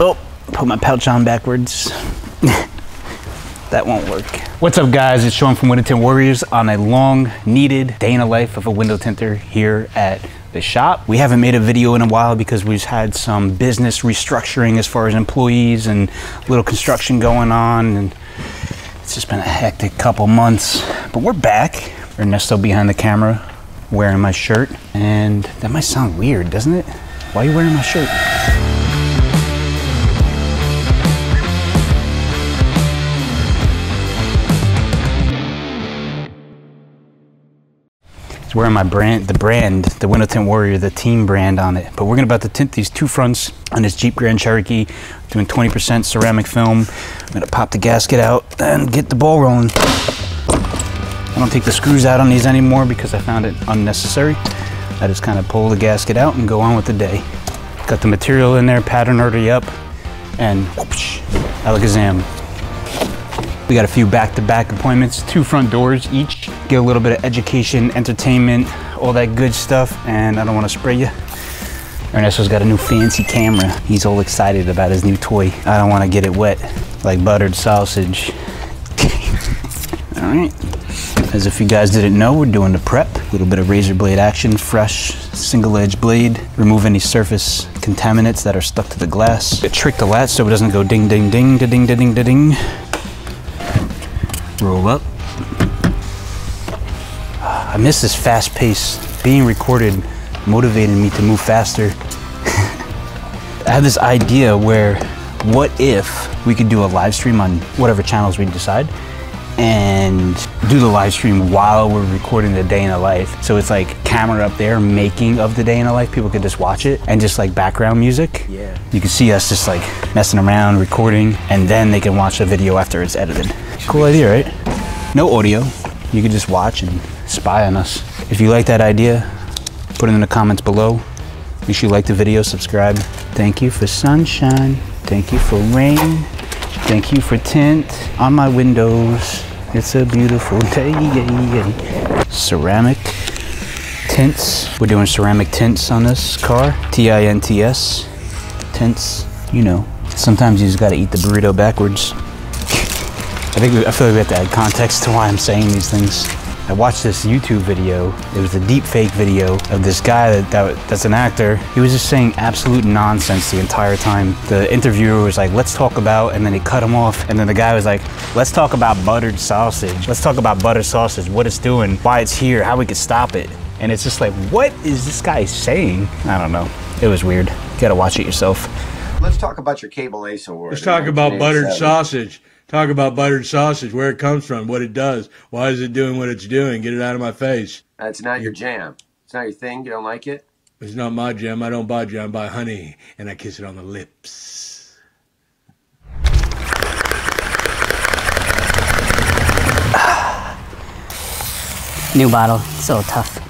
Oh, put my pouch on backwards. That won't work. What's up, guys? It's Sean from Window Tint Warriors on a long needed day in the life of a window tinter here at the shop. We haven't made a video in a while because we've had some business restructuring as far as employees and a little construction going on, and it's just been a hectic couple months. But we're back. Ernesto behind the camera wearing my shirt, and that might sound weird, doesn't it? Why are you wearing my shirt? It's wearing my brand, the Window Tint Warrior, the team brand on it. But we're about to tint these two fronts on this Jeep Grand Cherokee, doing 20% ceramic film. I'm gonna pop the gasket out and get the ball rolling. I don't take the screws out on these anymore because I found it unnecessary. I just kind of pull the gasket out and go on with the day. Got the material in there, pattern already up, and whoosh, alakazam. We got a few back-to-back appointments, two front doors each. Get a little bit of education, entertainment, all that good stuff, and I don't want to spray you. Ernesto's got a new fancy camera. He's all excited about his new toy. I don't want to get it wet like buttered sausage. All right. As if you guys didn't know, we're doing the prep. A little bit of razor blade action, fresh single edge blade. Remove any surface contaminants that are stuck to the glass. Trick the latch so it doesn't go ding, ding, ding, da, ding, da, ding, da, ding. Roll up. I miss this fast pace. Being recorded motivated me to move faster. I have this idea where, what if we could do a live stream on whatever channels we decide, and do the live stream while we're recording the day in the life. So it's like camera up there, making of the day in the life. People could just watch it, and just like background music. Yeah. You can see us just like messing around, recording, and then they can watch the video after it's edited. Cool idea, right? No audio. You can just watch and spy on us. If you like that idea, put it in the comments below. Make sure you like the video, subscribe. Thank you for sunshine. Thank you for rain. Thank you for tint on my windows. It's a beautiful day. Ceramic tints. We're doing ceramic tints on this car. T-I-N-T-S. Tints, you know. Sometimes you just gotta eat the burrito backwards. I feel like we have to add context to why I'm saying these things. I watched this YouTube video. It was a deep fake video of this guy that's an actor. He was just saying absolute nonsense the entire time. The interviewer was like, let's talk about, and then he cut him off. And then the guy was like, let's talk about buttered sausage. Let's talk about buttered sausage, what it's doing, why it's here, how we could stop it. And it's just like, what is this guy saying? I don't know. It was weird. You gotta watch it yourself. Let's talk about your Cable Ace award. Let's talk about buttered sausage. Talk about buttered sausage, where it comes from, what it does, why is it doing what it's doing, get it out of my face. It's not your jam. It's not your thing. You don't like it? It's not my jam. I don't buy jam. I buy honey, and I kiss it on the lips. New bottle. So tough.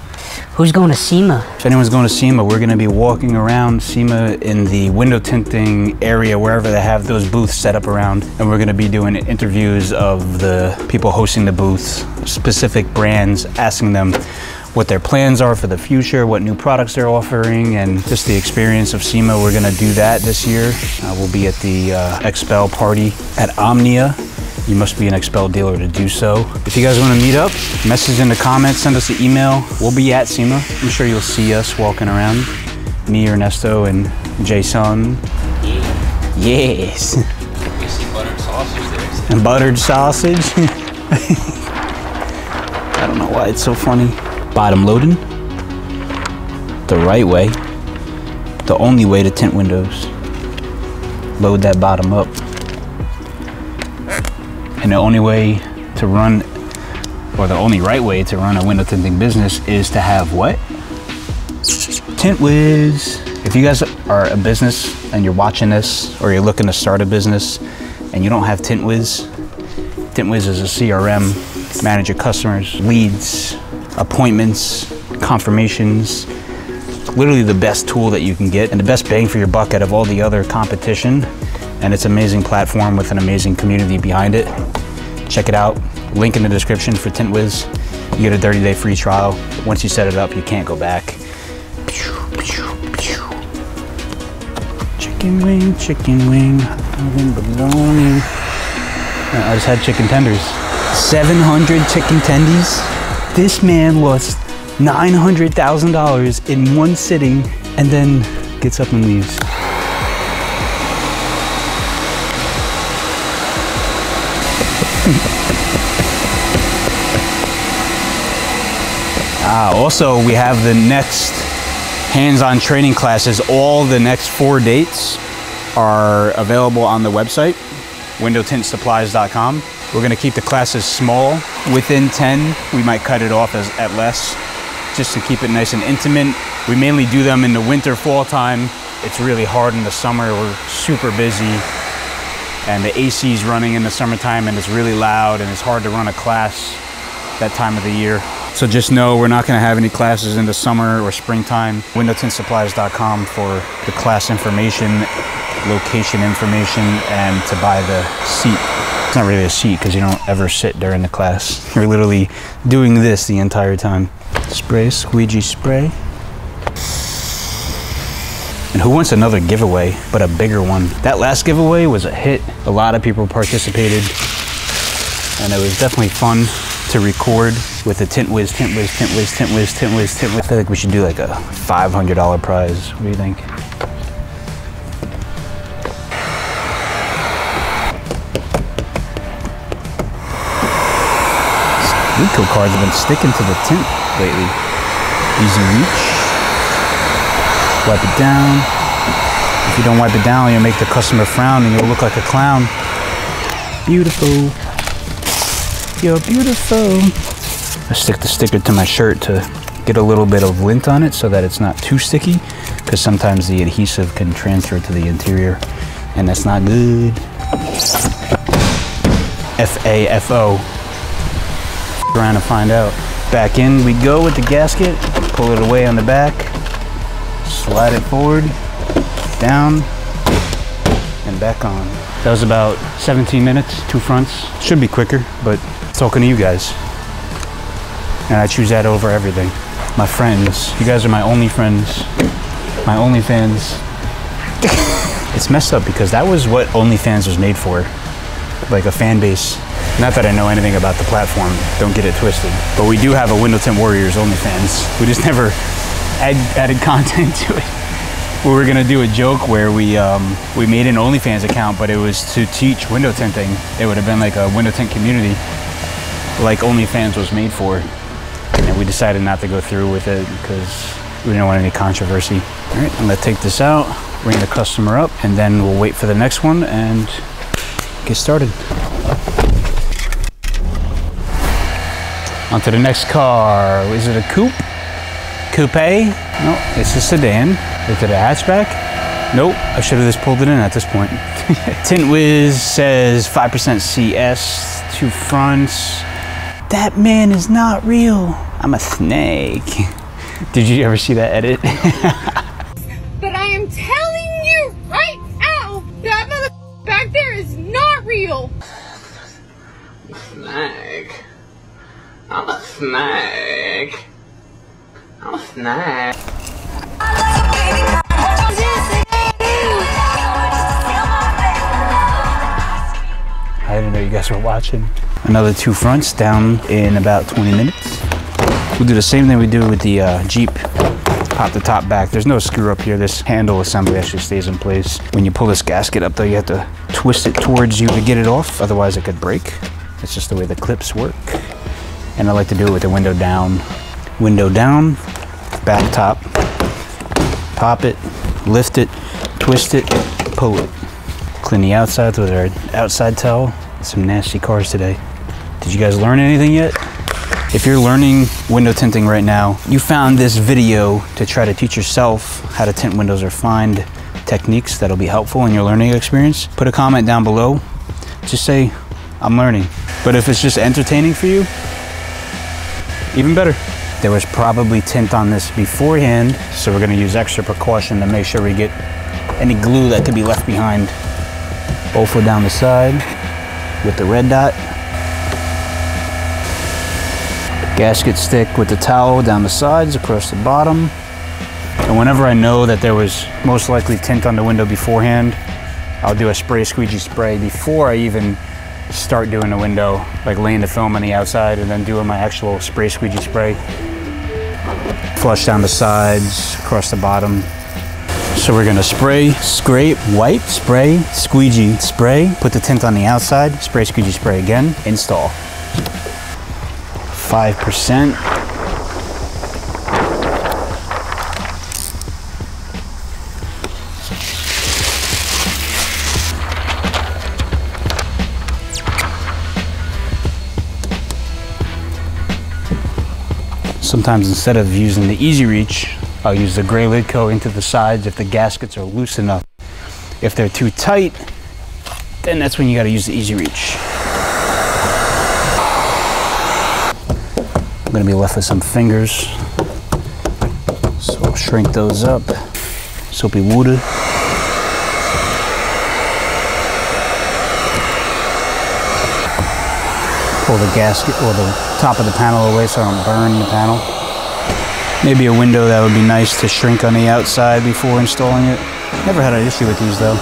Who's going to SEMA? If anyone's going to SEMA, we're going to be walking around SEMA in the window tinting area, wherever they have those booths set up around. And we're going to be doing interviews of the people hosting the booths, specific brands, asking them what their plans are for the future, what new products they're offering, and just the experience of SEMA. We're going to do that this year. We'll be at the Xpel party at Omnia. You must be an Xpel dealer to do so. If you guys want to meet up, message in the comments, send us an email. We'll be at SEMA. I'm sure you'll see us walking around. Me, Ernesto, and Jason. Yeah. Yes. You see buttered sausage there. And buttered sausage. I don't know why it's so funny. Bottom loading. The right way. The only way to tint windows. Load that bottom up. And the only way to run, or the only right way to run a window tinting business is to have what? TintWiz. If you guys are a business and you're watching this, or you're looking to start a business and you don't have TintWiz, TintWiz is a CRM, manage your customers, leads, appointments, confirmations, literally the best tool that you can get and the best bang for your buck out of all the other competition. And it's an amazing platform with an amazing community behind it. Check it out. Link in the description for TintWiz. You get a 30-day free trial. Once you set it up, you can't go back. Chicken wing, oven bologna. I just had chicken tenders. 700 chicken tendies. This man lost $900,000 in one sitting and then gets up and leaves. Also, we have the next hands-on training classes. All the next 4 dates are available on the website, WindowTintSupplies.com. We're going to keep the classes small, within 10. We might cut it off at less, just to keep it nice and intimate. We mainly do them in the winter, fall time. It's really hard in the summer. We're super busy, and the AC's running in the summertime, and it's really loud, and it's hard to run a class that time of the year. So just know we're not going to have any classes in the summer or springtime. WindowTintSupplies.com for the class information, location information, and to buy the seat. It's not really a seat because you don't ever sit during the class. You're literally doing this the entire time. Spray, squeegee spray. And who wants another giveaway, but a bigger one? That last giveaway was a hit. A lot of people participated, and it was definitely fun to record with the TintWiz. I feel like we should do like a $500 prize. What do you think? Rico cards have been sticking to the tint lately. Easy reach. Wipe it down. If you don't wipe it down, you'll make the customer frown and you'll look like a clown. Beautiful. You're beautiful. I stick the sticker to my shirt to get a little bit of lint on it so that it's not too sticky, because sometimes the adhesive can transfer to the interior and that's not good. F-A-F-O. F around to find out. Back in we go with the gasket, pull it away on the back, slide it forward, down, and back on. That was about 17 minutes, 2 fronts. Should be quicker, but talking to you guys. And I choose that over everything. My friends. You guys are my only friends. My OnlyFans. It's messed up because that was what OnlyFans was made for. Like a fan base. Not that I know anything about the platform. Don't get it twisted. But we do have a Window Tint Warriors OnlyFans. We just never added content to it. We were gonna do a joke where we made an OnlyFans account, but it was to teach window tinting. It would have been like a window tint community, like OnlyFans was made for. And we decided not to go through with it because we didn't want any controversy. All right, I'm gonna take this out, bring the customer up, and then we'll wait for the next one and get started. On to the next car. Is it a coupe? Coupe? No, it's a sedan. Is it a hatchback? Nope, I should have just pulled it in at this point. TintWiz says 5% CS, 2 fronts. That man is not real. I'm a snake. Did you ever see that edit? But I am telling you right now, that motherfucker back there is not real. Snake. I'm a snake. I'm a snake. I didn't know you guys were watching. Another 2 fronts down in about 20 minutes. We'll do the same thing we do with the Jeep. Pop the top back. There's no screw up here. This handle assembly actually stays in place. When you pull this gasket up though, you have to twist it towards you to get it off. Otherwise it could break. That's just the way the clips work. And I like to do it with the window down. Window down, back top, pop it, lift it, twist it, pull it. Clean the outsides with our outside towel. Some nasty cars today. Did you guys learn anything yet? If you're learning window tinting right now, you found this video to try to teach yourself how to tint windows or find techniques that'll be helpful in your learning experience. Put a comment down below. Just say, I'm learning. But if it's just entertaining for you, even better. There was probably tint on this beforehand, so we're gonna use extra precaution to make sure we get any glue that could be left behind. Both were down the side with the red dot. Gasket stick with the towel down the sides across the bottom. And whenever I know that there was most likely tint on the window beforehand, I'll do a squeegee spray before I even start doing the window, like laying the film on the outside and then doing my actual squeegee spray. Flush down the sides, across the bottom. So we're gonna spray, scrape, wipe, spray, squeegee, spray, put the tint on the outside, spray, squeegee, spray again, install. 5%. Sometimes instead of using the easy reach, I'll use the gray lid coat into the sides if the gaskets are loose enough. If they're too tight, then that's when you gotta use the easy reach. I'm gonna be left with some fingers. So I'll shrink those up. Soapy water. Pull the gasket or the top of the panel away so I don't burn the panel. Maybe a window that would be nice to shrink on the outside before installing it. Never had an issue with these though.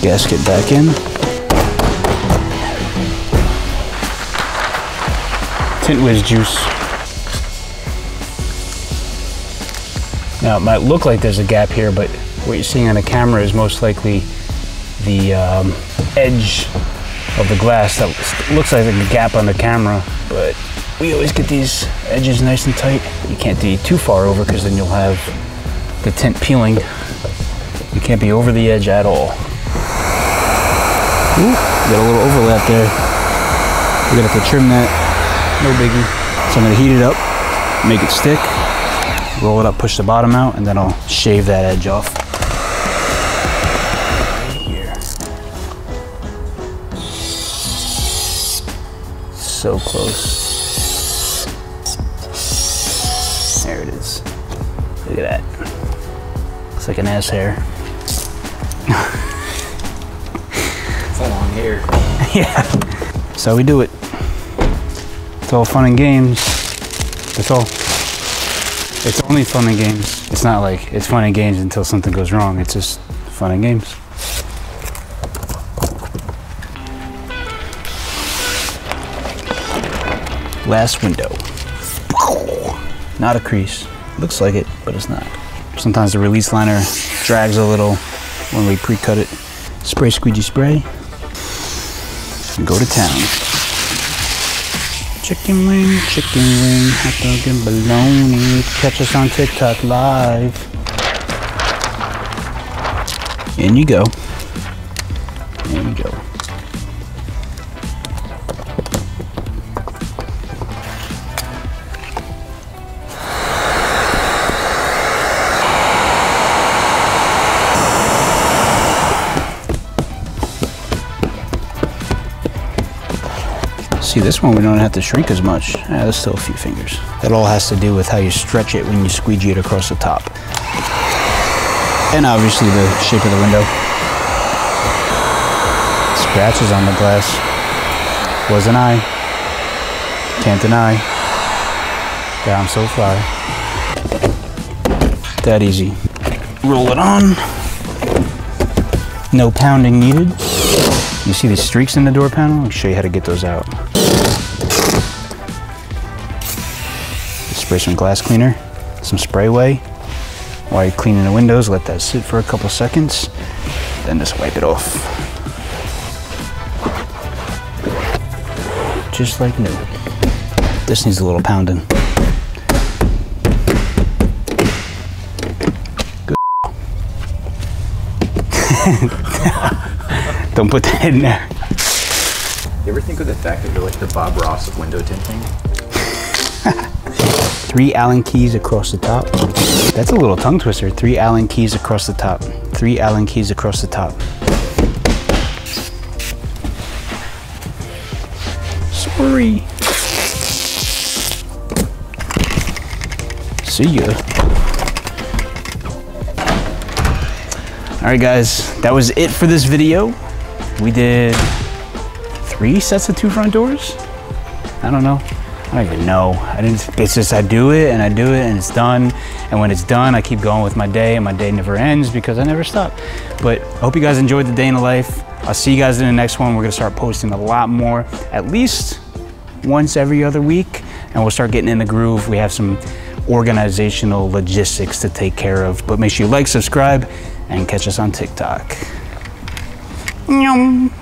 Gasket back in. TintWiz juice. Now it might look like there's a gap here, but what you're seeing on the camera is most likely the edge of the glass that looks like a gap on the camera, but we always get these edges nice and tight. You can't be too far over because then you'll have the tint peeling. You can't be over the edge at all. Ooh, got a little overlap there. We're gonna have to trim that, no biggie. So I'm gonna heat it up, make it stick, roll it up, push the bottom out, and then I'll shave that edge off. Here. So close. There it is. Look at that. Looks like an ass hair. It's a long hair. Yeah. That's how we do it. It's all fun and games. That's all. It's only fun and games. It's not like it's fun and games until something goes wrong. It's just fun and games. Last window. Not a crease. Looks like it, but it's not. Sometimes the release liner drags a little when we pre-cut it. Spray, squeegee, spray. And go to town. Chicken wing, hot dog and bologna. Catch us on TikTok live. In you go. In you go. See, this one we don't have to shrink as much. Ah, there's still a few fingers. That all has to do with how you stretch it when you squeegee it across the top. And obviously the shape of the window. Scratches on the glass. Wasn't I. Can't deny. Yeah, I'm so fly. That easy. Roll it on. No pounding needed. You see the streaks in the door panel? I'll show you how to get those out. Spray some glass cleaner, some sprayway. While you're cleaning the windows, let that sit for a couple seconds, then just wipe it off. Just like new. This needs a little pounding. Good. Don't put that in there. You ever think of the fact that you're like the Bob Ross of window tinting? 3 Allen keys across the top. That's a little tongue twister. 3 Allen keys across the top. 3 Allen keys across the top. Sorry. See ya. All right, guys, that was it for this video. We did 3 sets of 2 front doors. I don't know. I don't even know. It's just I do it and it's done. And when it's done, I keep going with my day and my day never ends because I never stop. But I hope you guys enjoyed the day in the life. I'll see you guys in the next one. We're gonna start posting a lot more, at least once every other week. And we'll start getting in the groove. We have some organizational logistics to take care of. But make sure you like, subscribe, and catch us on TikTok. Yum.